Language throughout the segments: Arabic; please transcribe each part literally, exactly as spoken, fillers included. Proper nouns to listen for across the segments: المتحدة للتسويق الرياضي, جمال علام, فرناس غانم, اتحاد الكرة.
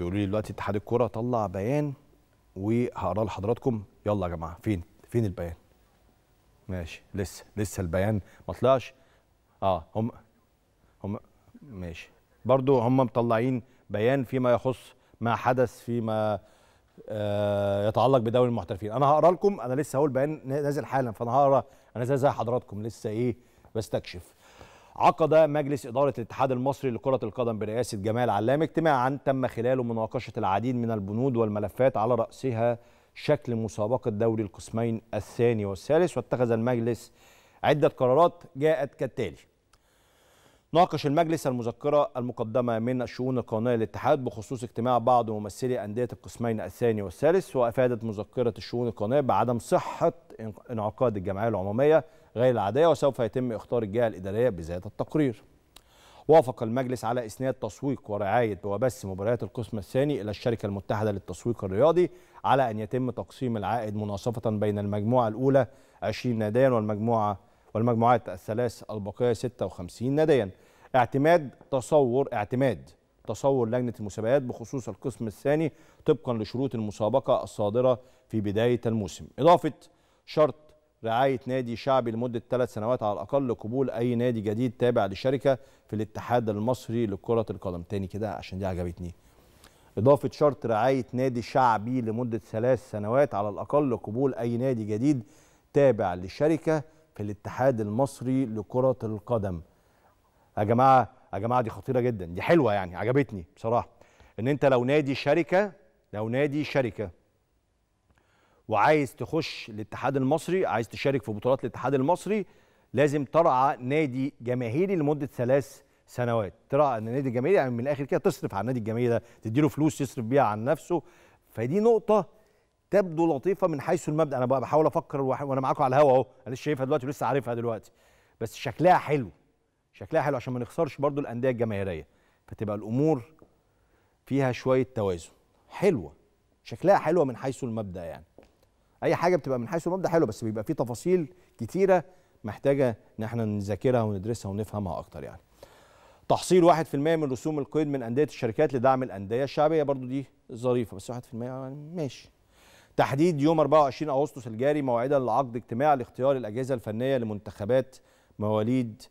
بيقولوا لي دلوقتي اتحاد الكرة طلع بيان وهقراه لحضراتكم. يلا يا جماعه، فين فين البيان؟ ماشي، لسه لسه البيان ما طلعش. اه هم هم ماشي برضو، هم مطلعين بيان فيما يخص ما حدث فيما آه يتعلق بدوري المحترفين. انا هقرا لكم، انا لسه هقول بيان نازل حالا، فانا هقرا انا زي زي حضراتكم لسه ايه بستكشف. عقد مجلس إدارة الاتحاد المصري لكرة القدم برئاسة جمال علام اجتماعا تم خلاله مناقشة العديد من البنود والملفات على رأسها شكل مسابقة دوري القسمين الثاني والثالث، واتخذ المجلس عدة قرارات جاءت كالتالي. ناقش المجلس المذكرة المقدمة من الشؤون القانونية للاتحاد بخصوص اجتماع بعض ممثلي أندية القسمين الثاني والثالث، وأفادت مذكرة الشؤون القانونية بعدم صحة انعقاد الجمعية العمومية غير العادية، وسوف يتم إخطار الجهة الإدارية بذات التقرير. وافق المجلس على إسناد تسويق ورعاية وبث مباريات القسم الثاني إلى الشركة المتحدة للتسويق الرياضي، على أن يتم تقسيم العائد مناصفة بين المجموعة الأولى عشرين ناديا والمجموعة والمجموعات الثلاث الباقية ستة وخمسين ناديا. اعتماد تصور اعتماد تصور لجنة المسابقات بخصوص القسم الثاني طبقا لشروط المسابقة الصادرة في بداية الموسم، إضافة شرط رعاية نادي شعبي لمدة ثلاث سنوات على الأقل لقبول أي نادي جديد تابع للشركة في الاتحاد المصري لكرة القدم. تاني كده عشان دي عجبتني، إضافة شرط رعاية نادي شعبي لمدة ثلاث سنوات على الأقل لقبول أي نادي جديد تابع للشركة في الاتحاد المصري لكرة القدم. يا جماعة يا جماعة دي خطيرة جدا، دي حلوة يعني، عجبتني بصراحة. إن أنت لو نادي شركة لو نادي شركة وعايز تخش الاتحاد المصري، عايز تشارك في بطولات الاتحاد المصري، لازم ترعى نادي جماهيري لمده ثلاث سنوات. ترعى ان النادي الجماهيري يعني من الاخر كده تصرف على النادي الجماهيري ده، تديله فلوس يصرف بيها عن نفسه. فدي نقطه تبدو لطيفه من حيث المبدا، انا بحاول افكر وانا معاكم على الهوا اهو، انا لسه شايفها دلوقتي ولسه عارفها دلوقتي، بس شكلها حلو شكلها حلو عشان ما نخسرش برضو الانديه الجماهيريه، فتبقى الامور فيها شويه توازن. حلوه شكلها، حلوه من حيث المبدا يعني، اي حاجه بتبقى من حيث المبدا حلوه، بس بيبقى في تفاصيل كتيره محتاجه ان احنا نذاكرها وندرسها ونفهمها اكتر يعني. تحصيل واحد في المية من رسوم القيد من انديه الشركات لدعم الانديه الشعبيه، برضو دي ظريفه، بس واحد في المية يعني ماشي. تحديد يوم أربعة وعشرين أغسطس الجاري موعدا لعقد اجتماع لاختيار الاجهزه الفنيه لمنتخبات مواليد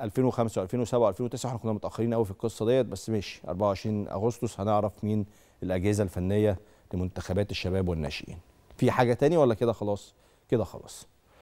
ألفين وخمسة وألفين وسبعة وألفين وتسعة، احنا كنا متاخرين قوي في القصه ديت، بس ماشي أربعة وعشرين أغسطس هنعرف مين الاجهزه الفنيه لمنتخبات الشباب والناشئين. في حاجة تاني ولا كده خلاص؟ كده خلاص.